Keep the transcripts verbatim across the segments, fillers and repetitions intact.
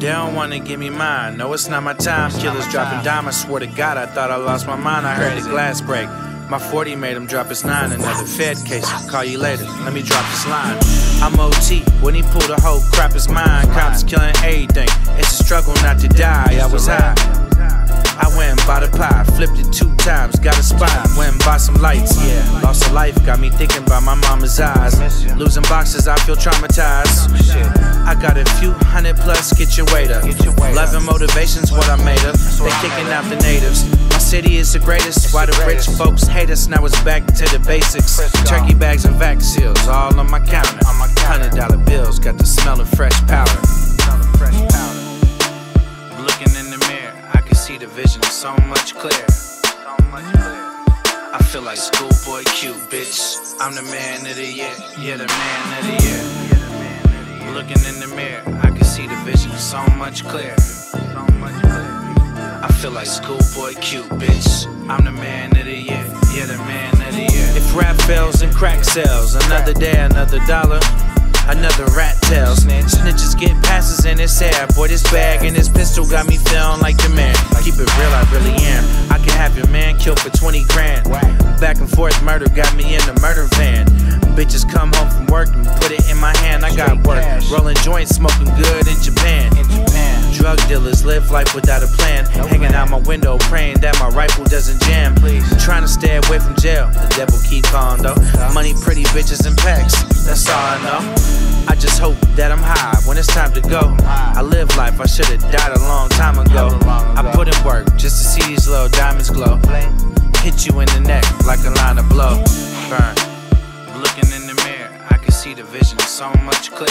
They don't wanna give me mine, no it's not my time. Killers dropping dime, I swear to God I thought I lost my mind. I heard the glass break, my forty made him drop his nine. Another Fed case, call you later, let me drop this line. I'm O T, when he pulled a whole crap is mine. Cops killing everything, it's a struggle not to die. I was high, I went and bought a pie, flipped it two times, got a spot, went and bought some lights, yeah. Lost a life, got me thinking about my mama's eyes. Losing boxes, I feel traumatized. I got a few hundred plus, get your weight up. Love and motivation's what I made of. They kicking out the natives. My city is the greatest. Why the rich folks hate us? Now it's back to the basics. Turkey bags and vac seals, all on my counter. Hundred dollar bills, got the smell of fresh powder. Looking in the mirror, I can see the vision so much clearer. I feel like Schoolboy Q, bitch. I'm the man of the year, yeah, the man of the year. Looking in the mirror, I can see the vision so much clearer. I feel like Schoolboy Q, bitch. I'm the man of the year, yeah, the man of the year. If rap fails and crack sells, another day, another dollar, another rat tail snitch. Snitches get passes and it's sad. Boy, this bag and this pistol got me feeling like the man. Keep it real, I really am. I can have your man killed for twenty grand. Back and forth murder got me in the murder van. Bitches come home from work and put it in my hand. I got work, rolling joints, smoking good in Japan. In Japan. Drug dealers live life without a plan. No Hanging plan. out my window, praying that my rifle doesn't jam. Please. Trying to stay away from jail, the devil keep calling though. Money, pretty bitches, and packs, that's all I know. I just hope that I'm high when it's time to go. I live life, I should've died a long time ago. I put in work just to see these little diamonds glow. Hit you in the neck like a line of blow. Burn. Looking in the mirror, I can see the vision so much clearer.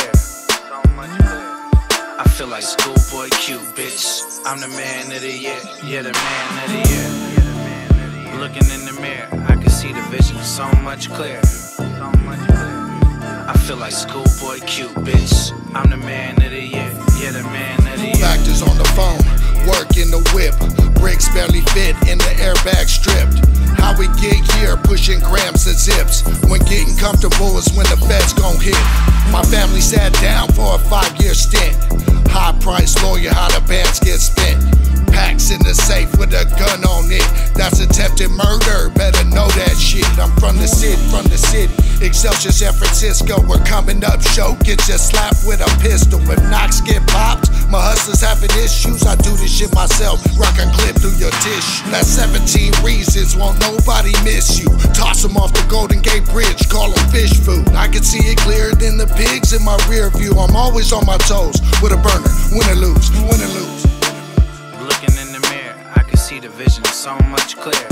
I feel like Schoolboy Q, bitch. I'm the man of the year, yeah, the man of the year. Looking in the mirror, I can see the vision so much clearer. I feel like Schoolboy Q, bitch. I'm the man of the year, yeah, the man of the year. Factors on the phone, work in the whip, brakes barely fit in the airbag stripped. How we get here, pushing grams and zips. When getting comfortable is when the feds gon' hit. My family sat down for a five-year stint. High price lawyer, how the bands get spent. Packs in the safe with a gun on it. That's attempted murder, better know that shit. I'm from the city, from the city. Excelsior, San Francisco, we're coming up show. Get your slap with a pistol. If knocks get popped, my hustlers having issues. I do this shit myself, rock a clip through your tissue. That's seventeen reasons, won't nobody miss you. Toss them off the Golden Gate Bridge, call them fish food. I can see it clearer than the pigs in my rear view. I'm always on my toes, with a burner, win or lose, win or lose. Looking in the mirror, I can see the vision so much clearer.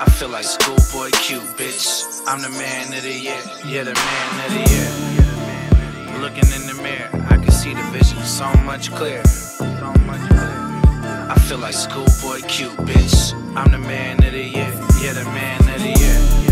I feel like Schoolboy Q, bitch. I'm the man of the year, yeah, the man of the year. Looking in the mirror, I can see the vision so much clearer. I feel like Schoolboy Q, bitch. I'm the man of the year, yeah, the man of the year.